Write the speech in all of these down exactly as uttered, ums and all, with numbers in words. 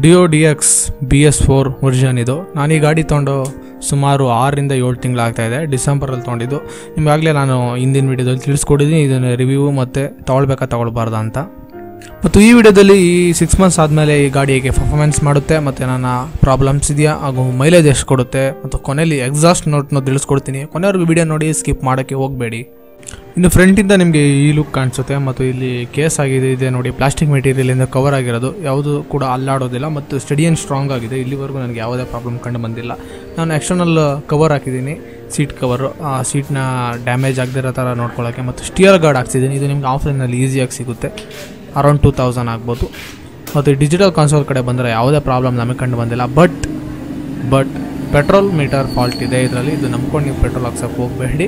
Dio D X B S four version ಇದು. ನಾನು ಈ ಗಾಡಿ ತೊಗೊಂಡು ಸುಮಾರು ಆರರಿಂದ ಏಳು ತಿಂಗಳಾಗ್ತಾ ಇದೆ. ಡಿಸೆಂಬರಲ್ಲಿ ತೊಗೊಂಡಿದ್ದು. ನಿಮಗಾಗಲೇ ನಾನು ಹಿಂದಿನ ವೀಡಿಯೋದಲ್ಲಿ ತಿಳಿಸ್ಕೊಡಿದ್ದೀನಿ ಇದನ್ನು ರಿವ್ಯೂ ಮತ್ತು ತೊಗೊಳ್ಬೇಕಾ ತೊಗೊಳ್ಬಾರ್ದು ಅಂತ. ಮತ್ತು ಈ ವಿಡಿಯೋದಲ್ಲಿ ಈ ಸಿಕ್ಸ್ ಮಂತ್ಸ್ ಆದಮೇಲೆ ಈ ಗಾಡಿ ಹೇಗೆ ಪರ್ಫಾರ್ಮೆನ್ಸ್ ಮಾಡುತ್ತೆ ಮತ್ತು ನನ್ನ ಪ್ರಾಬ್ಲಮ್ಸ್ ಇದೆಯಾ ಹಾಗೂ ಮೈಲೇಜ್ ಎಷ್ಟು ಕೊಡುತ್ತೆ ಮತ್ತು ಕೊನೆಯಲ್ಲಿ ಎಕ್ಸಾಸ್ಟ್ ನೋಟ್ನ ತಿಳಿಸ್ಕೊಡ್ತೀನಿ. ಕೊನೆಯವ್ರಿಗೆ ವಿಡಿಯೋ ನೋಡಿ ಸ್ಕಿಪ್ ಮಾಡೋಕ್ಕೆ ಹೋಗಬೇಡಿ. ಇನ್ನು ಫ್ರಂಟಿಂದ ನಿಮಗೆ ಈ ಲುಕ್ ಕಾಣಿಸುತ್ತೆ ಮತ್ತು ಇಲ್ಲಿ ಕೇಸ್ ಆಗಿದೆ ಇದೆ ನೋಡಿ, ಪ್ಲಾಸ್ಟಿಕ್ ಮೆಟೀರಿಯಲಿಂದ ಕವರ್ ಆಗಿರೋದು, ಯಾವುದು ಕೂಡ ಅಲ್ಲಾಡೋದಿಲ್ಲ ಮತ್ತು ಸ್ಟಡಿ ಆ್ಯಂಡ್ ಸ್ಟ್ರಾಂಗ್ ಆಗಿದೆ. ಇಲ್ಲಿವರೆಗೂ ನನಗೆ ಯಾವುದೇ ಪ್ರಾಬ್ಲಮ್ ಕಂಡು ಬಂದಿಲ್ಲ. ನಾನು ಎಕ್ಸ್ಟರ್ನಲ್ ಕವರ್ ಹಾಕಿದ್ದೀನಿ, ಸೀಟ್ ಕವರು, ಸೀಟ್ನ ಡ್ಯಾಮೇಜ್ ಆಗದಿರೋ ಥರ ನೋಡ್ಕೊಳ್ಳೋಕ್ಕೆ, ಮತ್ತು ಸ್ಟಿಯರ್ ಗಾರ್ಡ್ ಹಾಕ್ಸಿದ್ದೀನಿ. ಇದು ನಿಮ್ಗೆ ಆಫ್ಲೈನಲ್ಲಿ ಈಸಿಯಾಗಿ ಸಿಗುತ್ತೆ, ಅರೌಂಡ್ ಟೂ ತೌಸಂಡ್ ಆಗ್ಬೋದು. ಮತ್ತು ಡಿಜಿಟಲ್ ಕನ್ಸೋಲ್ ಕಡೆ ಬಂದರೆ ಯಾವುದೇ ಪ್ರಾಬ್ಲಮ್ ನಮಗೆ ಕಂಡು ಬಂದಿಲ್ಲ. But but petrol meter fault ಇದೆ ಇದರಲ್ಲಿ. ಇದು ನಂಬ್ಕೊಂಡು ನೀವು ಪೆಟ್ರೋಲ್ ಹಾಕ್ಸೋಕ್ಕೆ ಹೋಗಬೇಡಿ.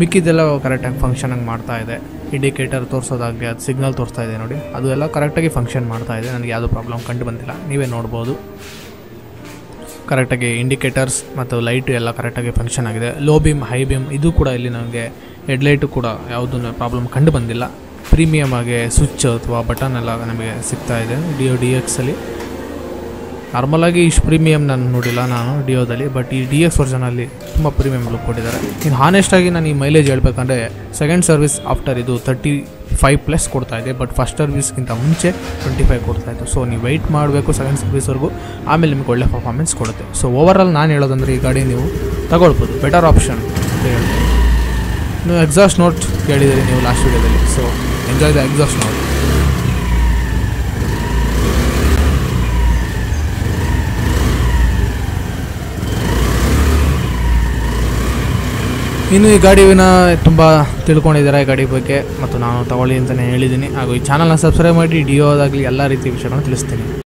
ಮಿಕ್ಕಿದೆಲ್ಲ ಕರೆಕ್ಟಾಗಿ ಫಂಕ್ಷನಾಗಿ ಮಾಡ್ತಾ ಇದೆ. ಇಂಡಿಕೇಟರ್ ತೋರಿಸೋದಾಗಲಿ, ಅದು ಸಿಗ್ನಲ್ ತೋರಿಸ್ತಾ ಇದೆ ನೋಡಿ, ಅದು ಎಲ್ಲ ಕರೆಕ್ಟಾಗಿ ಫಂಕ್ಷನ್ ಮಾಡ್ತಾ ಇದೆ. ನನಗೆ ಯಾವುದೋ ಪ್ರಾಬ್ಲಮ್ ಕಂಡು ಬಂದಿಲ್ಲ. ನೀವೇ ನೋಡ್ಬೋದು, ಕರೆಕ್ಟಾಗಿ ಇಂಡಿಕೇಟರ್ಸ್ ಮತ್ತು ಲೈಟು ಎಲ್ಲ ಕರೆಕ್ಟಾಗಿ ಫಂಕ್ಷನ್ ಆಗಿದೆ. ಲೋ ಬೀಮ್, ಹೈ ಬೀಮ್ ಇದು ಕೂಡ ಇಲ್ಲಿ ನನಗೆ ಹೆಡ್ಲೈಟು ಕೂಡ ಯಾವುದೂ ಪ್ರಾಬ್ಲಮ್ ಕಂಡು ಬಂದಿಲ್ಲ. ಪ್ರೀಮಿಯಮ್ ಆಗಿ ಸ್ವಿಚ್ ಅಥವಾ ಬಟನ್ ಎಲ್ಲ ನಮಗೆ ಸಿಗ್ತಾ ಇದೆ ಡಿಯೋ ಡಿ ಎಕ್ಸಲ್ಲಿ. ನಾರ್ಮಲಾಗಿ ಇಷ್ಟು ಪ್ರೀಮಿಯಮ್ ನಾನು ನೋಡಿಲ್ಲ ನಾನು ಡಿಯೋದಲ್ಲಿ, ಬಟ್ ಈ ಡಿ ಎಕ್ಸ್ ವರ್ಜನಲ್ಲಿ ತುಂಬ ಪ್ರೀಮಿಯಮ್ ಲುಕ್ ಕೊಟ್ಟಿದ್ದಾರೆ. ಇನ್ನು ಹಾನೆಸ್ಟಾಗಿ ನಾನು ಈ ಮೈಲೇಜ್ ಹೇಳ್ಬೇಕಂದ್ರೆ ಸೆಕೆಂಡ್ ಸರ್ವಿಸ್ ಆಫ್ಟರ್ ಇದು ತರ್ಟಿ ಫೈವ್ ಪ್ಲಸ್ ಕೊಡ್ತಾಯಿದೆ, ಬಟ್ ಫಸ್ಟ್ ಸರ್ವಿಸ್ಗಿಂತ ಮುಂಚೆ ಟ್ವೆಂಟಿ ಫೈವ್ ಕೊಡ್ತಾಯಿತ್ತು. ಸೊ ನೀವು ವೆಯ್ಟ್ ಮಾಡಬೇಕು ಸೆಕೆಂಡ್ ಸರ್ವಿಸ್ವರೆಗೂ, ಆಮೇಲೆ ನಿಮ್ಗೆ ಒಳ್ಳೆ ಪರ್ಫಾರ್ಮೆನ್ಸ್ ಕೊಡುತ್ತೆ. ಸೊ ಓವರಾಲ್ ನಾನು ಹೇಳೋದಂದರೆ ಈ ಗಾಡಿ ನೀವು ತಗೊಳ್ಬೋದು, ಬೆಟರ್ ಆಪ್ಷನ್ ಅಂತ ಹೇಳ್ತೀನಿ. ನೀವು ಎಕ್ಸಾಸ್ಟ್ ನೋಟ್ ಕೇಳಿದ್ದೀರಿ ನೀವು ಲಾಸ್ಟ್ ವೀಡಿಯೋದಲ್ಲಿ, so enjoy the exhaust note. ಇನ್ನು ಈ ಗಾಡಿನ ತುಂಬ ತಿಳ್ಕೊಂಡಿದ್ದಾರೆ ಈ ಗಾಡಿ ಬಗ್ಗೆ, ಮತ್ತು ನಾನು ತಗೊಳ್ಳಿ ಅಂತಲೇ ಹೇಳಿದ್ದೀನಿ. ಹಾಗೂ ಈ ಚಾನಲ್ನ ಸಬ್ಸ್ಕ್ರೈಬ್ ಮಾಡಿ ಡಿಯೋದಾಗಲಿ ಎಲ್ಲ ರೀತಿಯ ವಿಷಯಗಳನ್ನು ತಿಳಿಸ್ತೀನಿ.